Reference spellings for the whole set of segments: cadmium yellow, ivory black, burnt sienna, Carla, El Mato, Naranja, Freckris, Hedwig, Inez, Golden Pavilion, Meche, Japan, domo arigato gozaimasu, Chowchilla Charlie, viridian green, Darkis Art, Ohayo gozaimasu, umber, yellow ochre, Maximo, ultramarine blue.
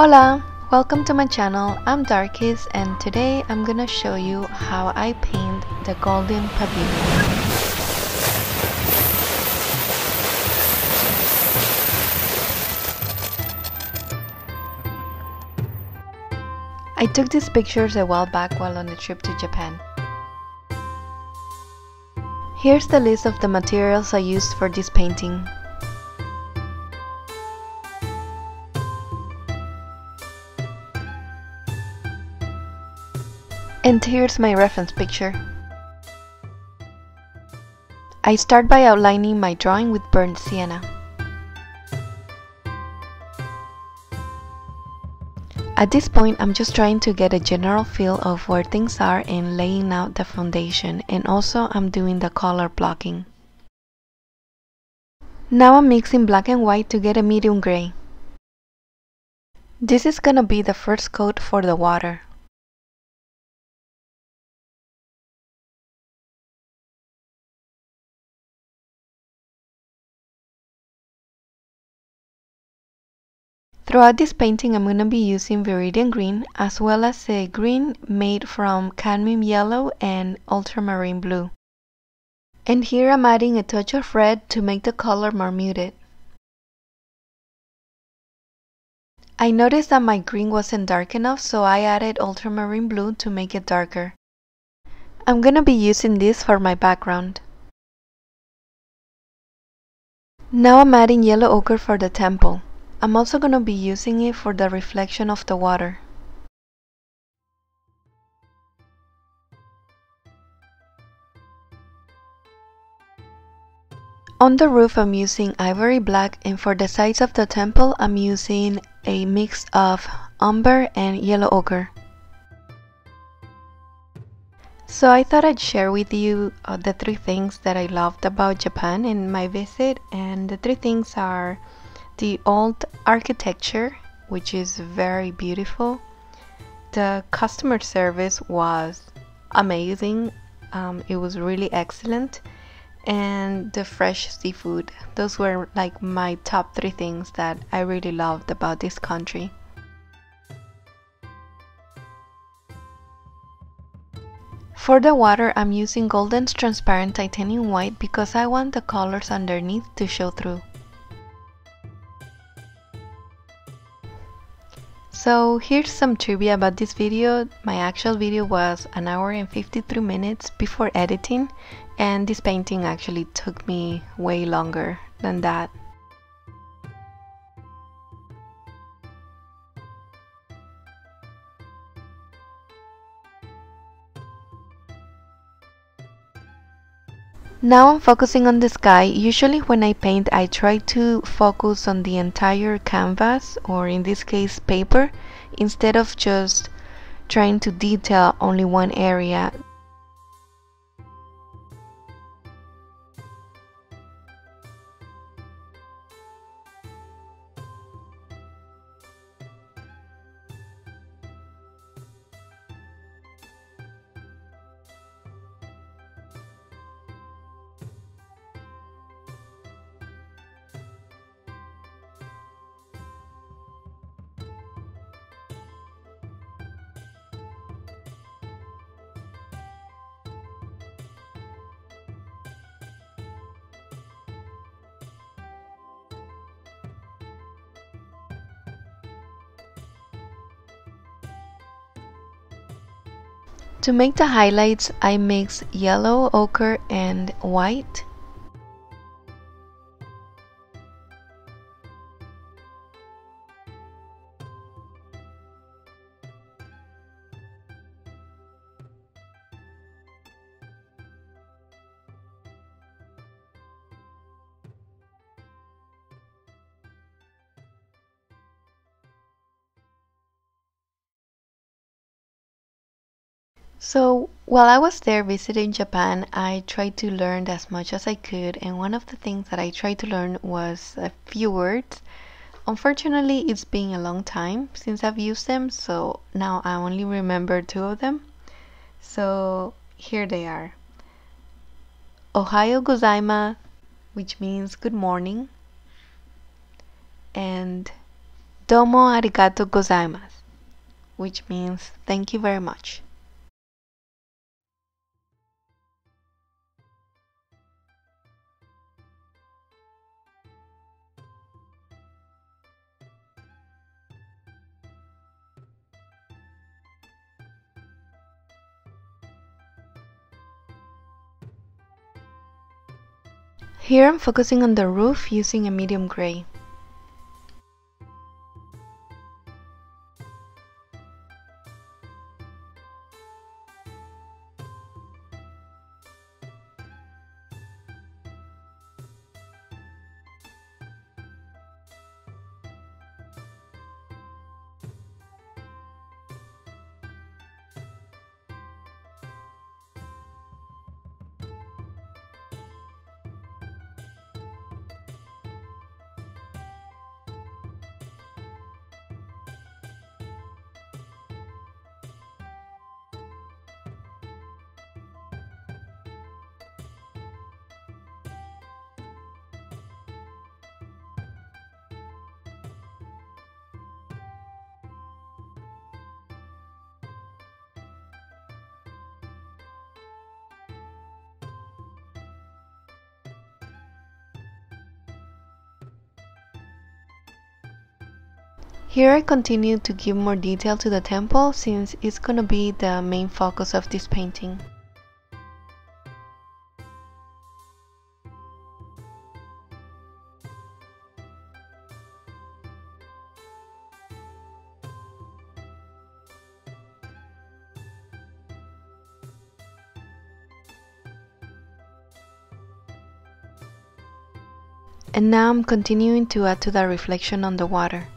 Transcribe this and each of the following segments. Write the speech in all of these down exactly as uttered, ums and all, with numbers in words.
Hola! Welcome to my channel, I'm Darkis and today I'm gonna show you how I paint the Golden Pavilion. I took these pictures a while back while on a trip to Japan. Here's the list of the materials I used for this painting. And here's my reference picture. I start by outlining my drawing with burnt sienna. At this point I'm just trying to get a general feel of where things are and laying out the foundation, and also I'm doing the color blocking. Now I'm mixing black and white to get a medium gray. This is gonna be the first coat for the water. Throughout this painting I'm going to be using viridian green as well as a green made from cadmium yellow and ultramarine blue. And here I'm adding a touch of red to make the color more muted. I noticed that my green wasn't dark enough, so I added ultramarine blue to make it darker. I'm going to be using this for my background. Now I'm adding yellow ochre for the temple. I'm also going to be using it for the reflection of the water. On the roof I'm using ivory black, and for the sides of the temple I'm using a mix of umber and yellow ochre. So I thought I'd share with you uh, the three things that I loved about Japan in my visit, and the three things are the old architecture, which is very beautiful. The customer service was amazing, um, it was really excellent, and the fresh seafood. Those were like my top three things that I really loved about this country. For the water I'm using Golden's transparent titanium white because I want the colors underneath to show through. So here's some trivia about this video. My actual video was an hour and fifty-three minutes before editing, and this painting actually took me way longer than that. Now I'm focusing on the sky. Usually when I paint I try to focus on the entire canvas, or in this case paper, instead of just trying to detail only one area. To make the highlights, I mix yellow, ochre, and white. So while I was there visiting Japan, I tried to learn as much as I could, and one of the things that I tried to learn was a few words. Unfortunately, it's been a long time since I've used them, so now I only remember two of them. So here they are. Ohayo gozaimasu, which means good morning, and domo arigato gozaimasu, which means thank you very much. Here I'm focusing on the roof using a medium gray. Here I continue to give more detail to the temple since it's gonna be the main focus of this painting. And now I'm continuing to add to the reflection on the water.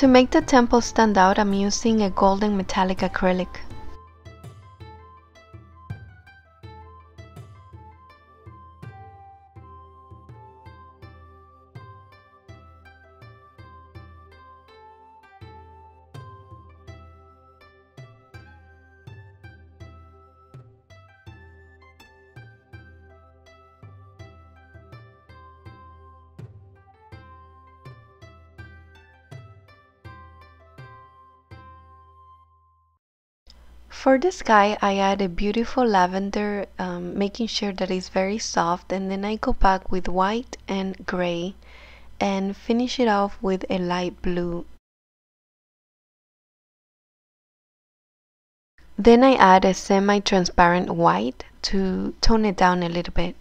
To make the temple stand out, I'm using a golden metallic acrylic. For the sky, I add a beautiful lavender, um, making sure that it's very soft, and then I go back with white and gray and finish it off with a light blue. Then I add a semi-transparent white to tone it down a little bit.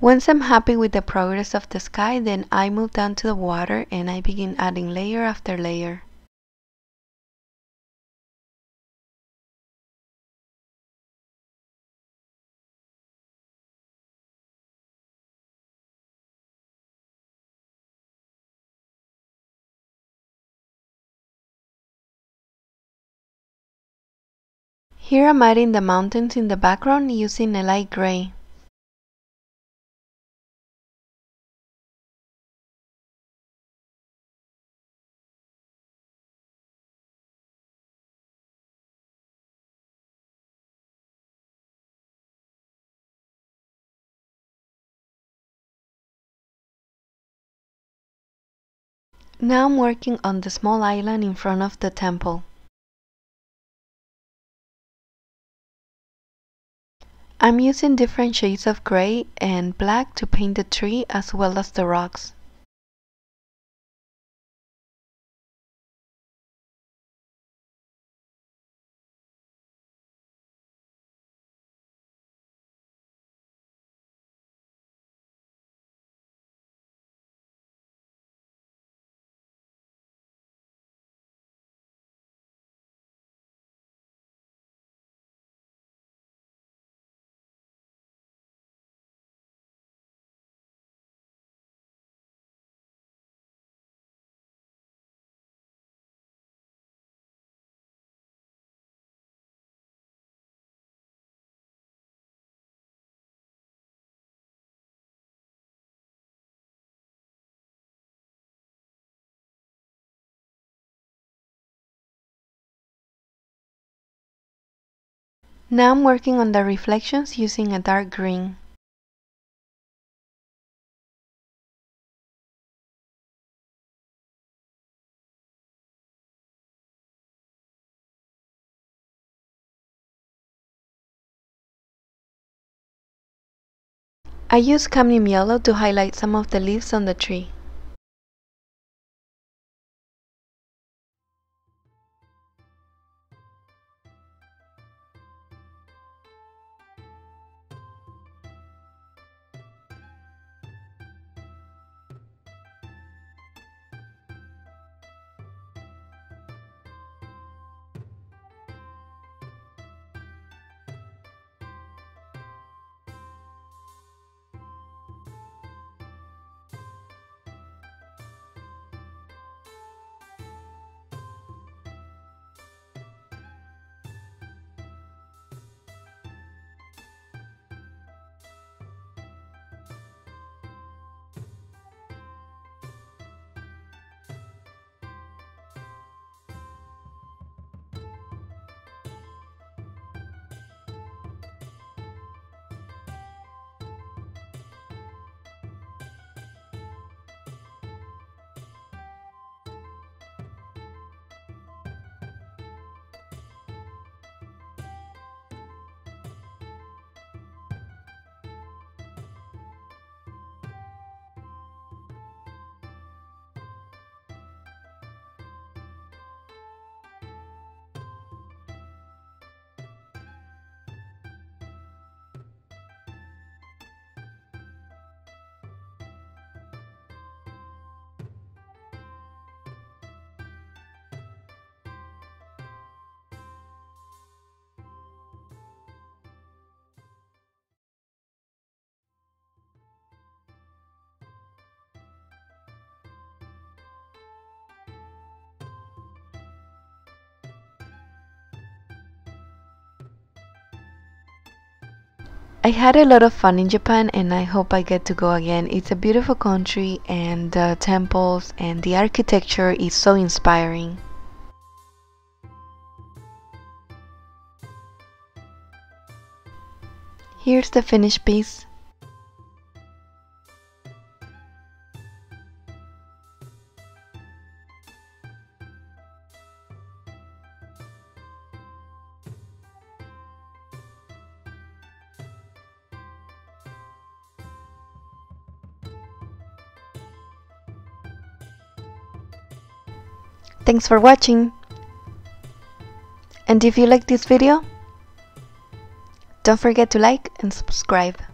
Once I'm happy with the progress of the sky, then I move down to the water and I begin adding layer after layer. Here I'm adding the mountains in the background using a light gray. Now I'm working on the small island in front of the temple. I'm using different shades of gray and black to paint the tree as well as the rocks. Now I'm working on the reflections using a dark green. I use cadmium yellow to highlight some of the leaves on the tree. I had a lot of fun in Japan and I hope I get to go again. It's a beautiful country and the temples and the architecture is so inspiring. Here's the finished piece. Thanks for watching, and if you like this video, don't forget to like and subscribe.